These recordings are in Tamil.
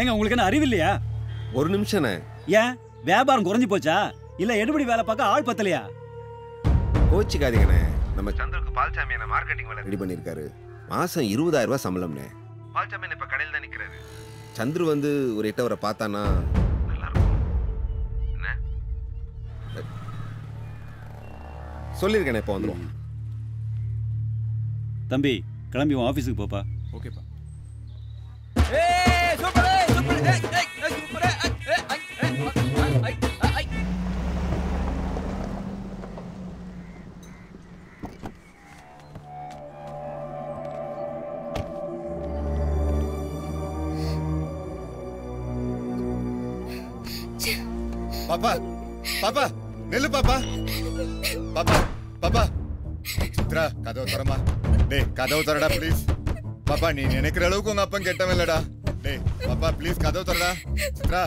ஏங்க உங்களுக்கு என்ன அறிவு இல்லையா? ஒரு நிமிஷனே. ஏன் வியாபாரம் குறஞ்சி போச்சா? இல்ல எடுபடி வேலை பார்க்க ஆள் பத்தலையா? கோச்சிக்காதீங்கனே. நம்ம சந்திரக்கு பால்சாமி என்ன மார்க்கெட்டிங் வேலை ரெடி பண்ணிருக்காரு. மாசம் 20000 ரூபாய் சம்பளம்னே. பால்சாமி இப்ப கடையில தான் நிக்கிறாரு. சந்திர வந்து ஒரு 8 வரை பார்த்தானா நல்லா இருக்கும். என்ன? சொல்லிருக்கனே இப்ப வந்துரும். தம்பி கிளம்பி வா ஆபீஸ்க்கு போப்பா. ஓகேப்பா. ஏய் சூப்பர் சூப்பர் ஏய் ஏய் சூப்பர் ஏய் ஏய் ஏய் पापा, पापा, निलू पापा, पापा, पापा, चित्रा कादो तरमा, डे कादो तरड़ा प्लीज, पापा नी ने निकलो को अपन गेटा में लड़ा, डे पापा प्लीज कादो तरड़ा, चित्रा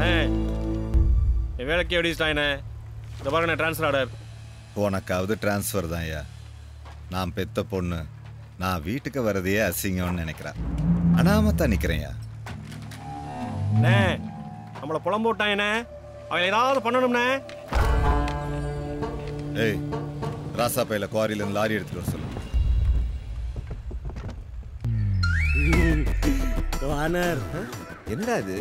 अरे ये वेल क्या डिस लाइन है, दोबारा ने ट्रांसफर आर्डर उनकावद ट्रांसफर தான் யா நான் பெத்த பொண்ணு நான் வீட்டுக்கு வரதே அசிங்கம்னு நினைக்கிறா அனாமத்தா நிக்கிறேன்யா நே நம்மள புலம் போட்டானே அவன் ஏதாவது பண்ணணும்னே ஏய் ராசா பைல குவாரில இருந்து லாரி எடுத்துட்டு வர சொல்லு ஓனர் என்னடா இது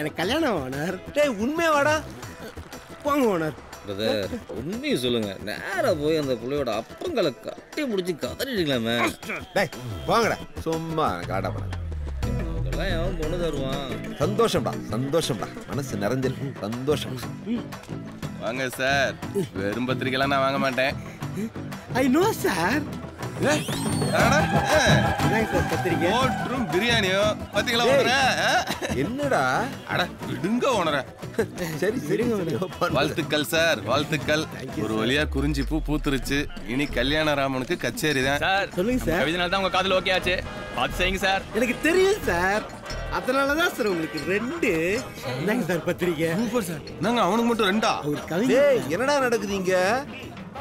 எனக்கு கல்யாணம் ஓனர் டேய் உண்மை வாடா போங்க ஓனர் பிரதர் உண்மையை சொல்லுங்க நேரா போய் அந்த புள்ளையோட அப்பங்களை கட்டி முடிச்சு கதறிடலாமே டேய் வாங்கடா சும்மா காடா பண்ணு இதெல்லாம் அவன் பொண்ணு தருவான் சந்தோஷம்டா சந்தோஷம்டா மனசு நிறைஞ்சிருக்கு சந்தோஷம் வாங்க சார் வெறும் பத்திரிக்கைலாம் நான் வாங்க மாட்டேன் ஐ நோ சார் ஏய் அடடா இந்த பத்திரிக்கை ஓட்ரும் பிரியாணியோ பாத்தீங்களா ஓனரே என்னடா அட விடுங்க ஓனரே சரி சரிங்க ஓனர் வாழ்த்துக்கள் சார் வாழ்த்துக்கள் ஒரு வலியா குறிஞ்சி பூ பூத்துருச்சு இனி கல்யாணராமனுக்கு கச்சேரி தான் சார் சொல்லுங்க சார் இதனால தான் உங்க காதுல ஓகே ஆச்சு பாத்து செய்யுங்க சார் எனக்கு தெரியும் சார் அதனால தான் சார் உங்களுக்கு ரெண்டு என்னங்க சார் பத்திரிக்கை சூப்பர் சார் நாங்க அவனுக்கு மட்டும் ரெண்டா டேய் என்னடா நடக்குதுங்க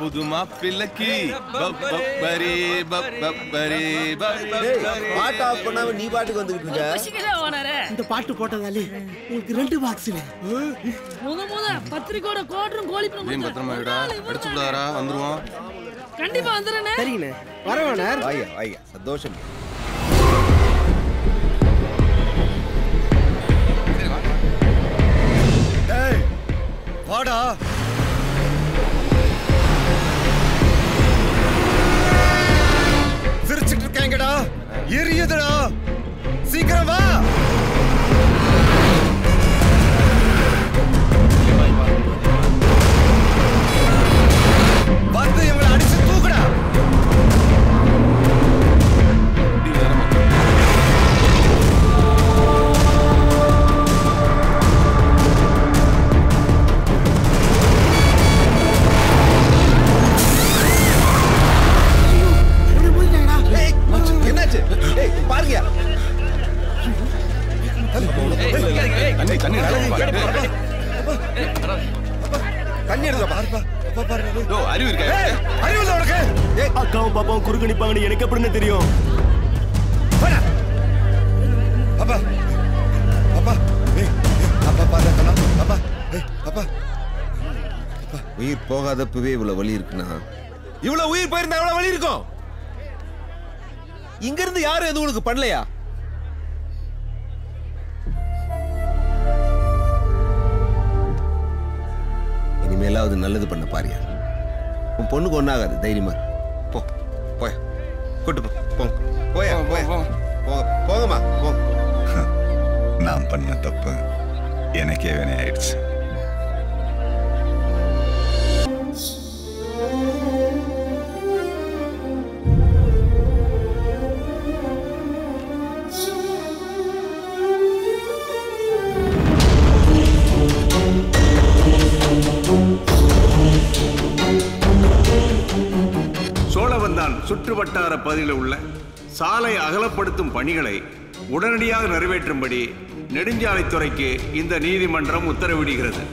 புதுமா பிளக்கி பப்பரி பப்பரி பப்பரி பாட் ஆஃப் பண்ணாம நீ பாட்டுக்கு வந்துக்கிட்டு இருக்க குஷிகளே ஓனரே இந்த பாட்டு போட்டதாலே உங்களுக்கு ரெண்டு பாக்ஸ்ல மூணு பத்திரிக்கையோட கோட்ரும் கோலிப்பும் நீ பத்திரமா விடா அடிச்சுடாரா வந்துருவோம் கண்டிப்பா வந்துறனே சரிங்க வரவனார் ஐயா ஐயா சந்தோஷம் டேய் வாடா சிரிச்சிட்டிருக்கேங்கடா எரியுதுடா சீக்கிரம் வா வந்து இவங்களை அடிச்சு தூக்குடா உயிர் போகாதப்பவே இவ்வளவு வலி இருக்குனா இவ்வளவு உயிர் போயிருந்தா எவ்வளவு வலி இருக்கும் இங்க இருந்து யாரும் எதுவும் உங்களுக்கு பண்ணலையா இனிமேலாவது நல்லது பண்ண பாரியா உன் பொண்ணுக்கு ஒன்னாகாது தைரியமா போ போய் கூட்டு போ போய் போய் போங்கம்மா போ நான் பண்ண தப்பு எனக்கே வேணே ஆயிடுச்சு சுற்றுவட்டார பகுதியில் உள்ள சாலை அகலப்படுத்தும் பணிகளை உடனடியாக நிறைவேற்றும்படி நெடுஞ்சாலைத்துறைக்கு இந்த நீதிமன்றம் உத்தரவிடுகிறது.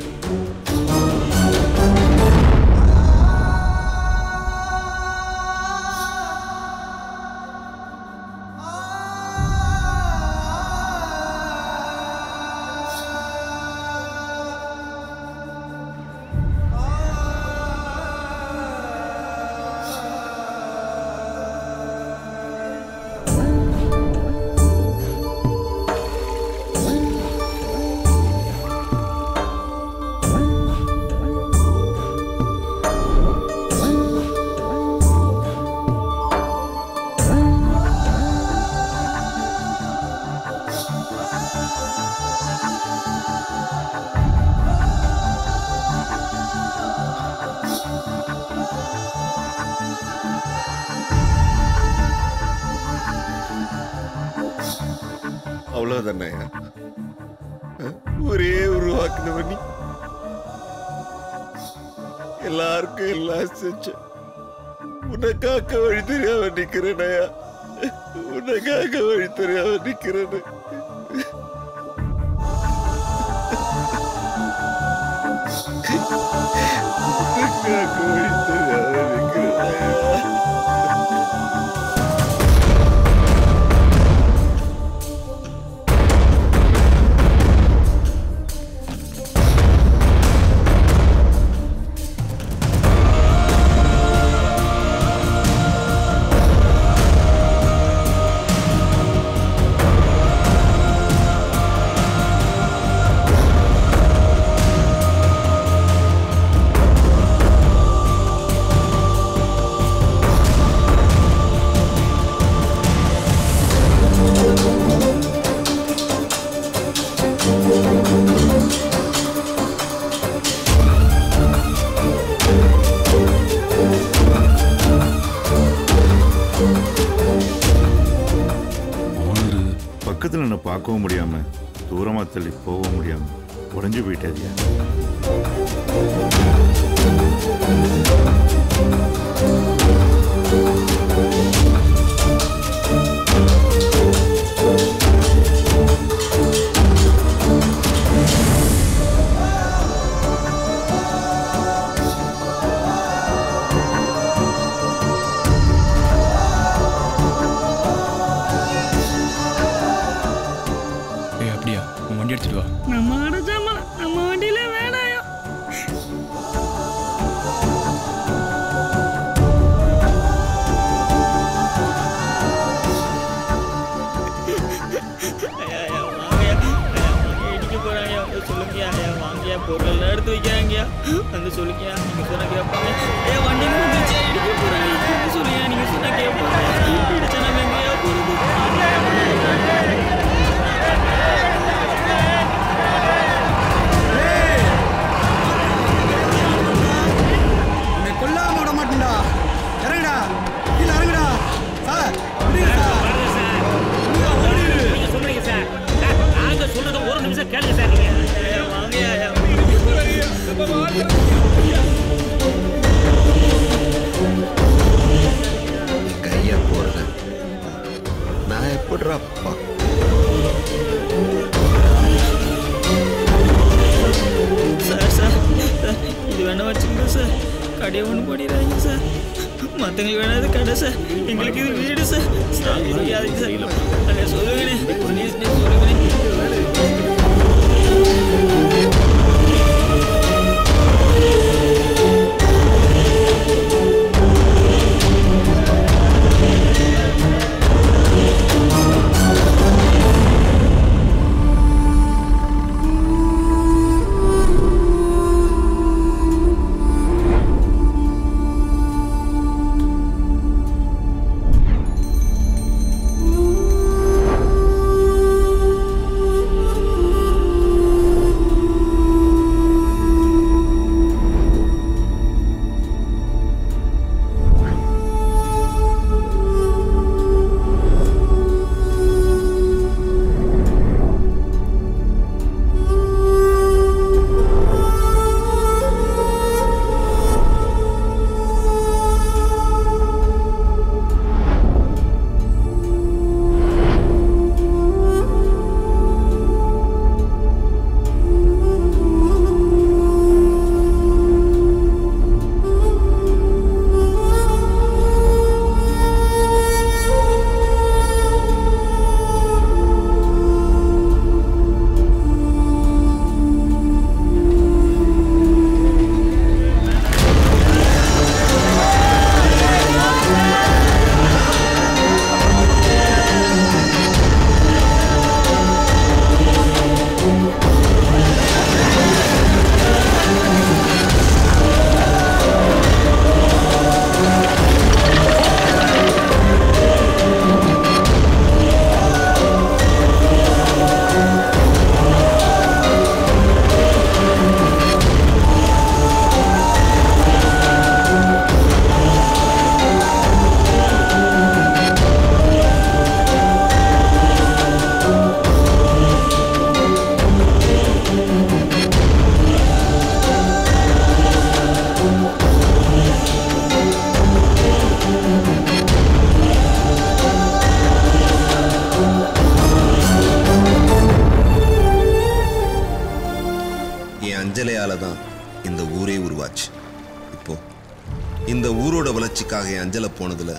இந்த ஊரோட வளர்ச்சிக்காக அஞ்சல போனதுல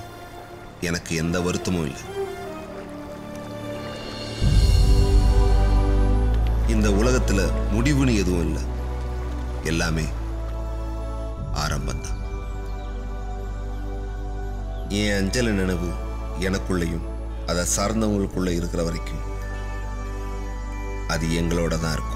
எனக்கு எந்த வருத்தமும் இல்லை. இந்த உலகத்துல முடிவுன்னு எதுவும் இல்லை. எல்லாமே ஆரம்பம்தான். ஏன் அஞ்சல நினைவு எனக்குள்ளேயும் அதை சார்ந்தவங்களுக்குள்ள இருக்கிற வரைக்கும் அது எங்களோட தான் இருக்கும்.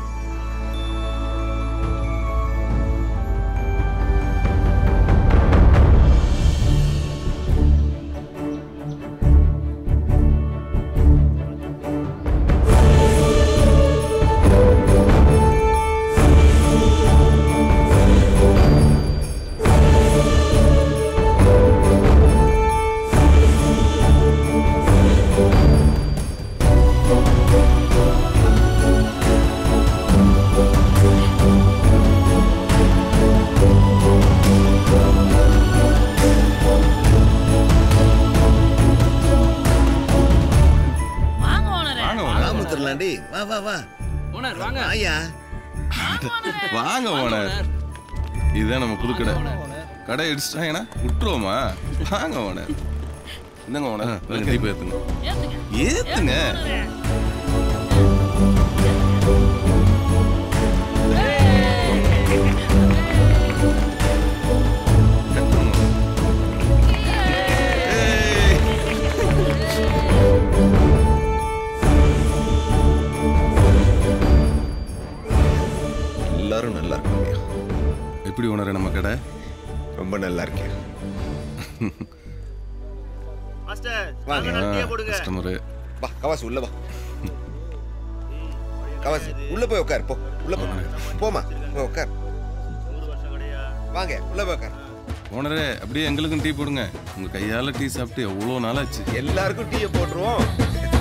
கடை இடிச்சிட்டாங்கன்னா விட்டுருவோமா? வாங்க ஓனர். இந்தங்க ஓனர், கண்டிப்பாக ஏற்றுங்க ஏற்றுங்க. எல்லாரும் நல்லா இருக்காங்க. எப்படி ஓனர் நம்ம கடை? ரொம்ப நல்லா இருக்கே மாஸ்டர். வாங்க டீ போடுங்க. கஸ்டமர் வா, கவாஸ் உள்ள வா. கவாஸ் உள்ள போய் உட்கார். போ உள்ள போ. போமா போய் உட்கார். வாங்க உள்ள போய் உட்கார். ஓனரே அப்படியே எங்களுக்கும் டீ போடுங்க. உங்க கையால டீ சாப்பிட்டு எவ்வளவு நாளாச்சு. எல்லாருக்கும் டீ போடுறோம்.